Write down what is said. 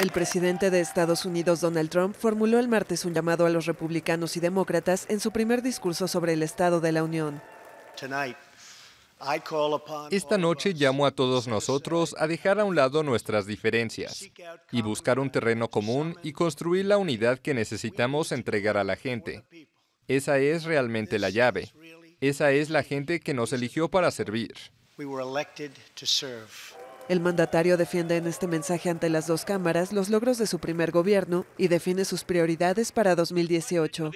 El presidente de Estados Unidos, Donald Trump, formuló el martes un llamado a los republicanos y demócratas en su primer discurso sobre el Estado de la Unión. Esta noche llamo a todos nosotros a dejar a un lado nuestras diferencias y buscar un terreno común y construir la unidad que necesitamos entregar a la gente. Esa es realmente la llave. Esa es la gente que nos eligió para servir. El mandatario defiende en este mensaje ante las dos cámaras los logros de su primer gobierno y define sus prioridades para 2018.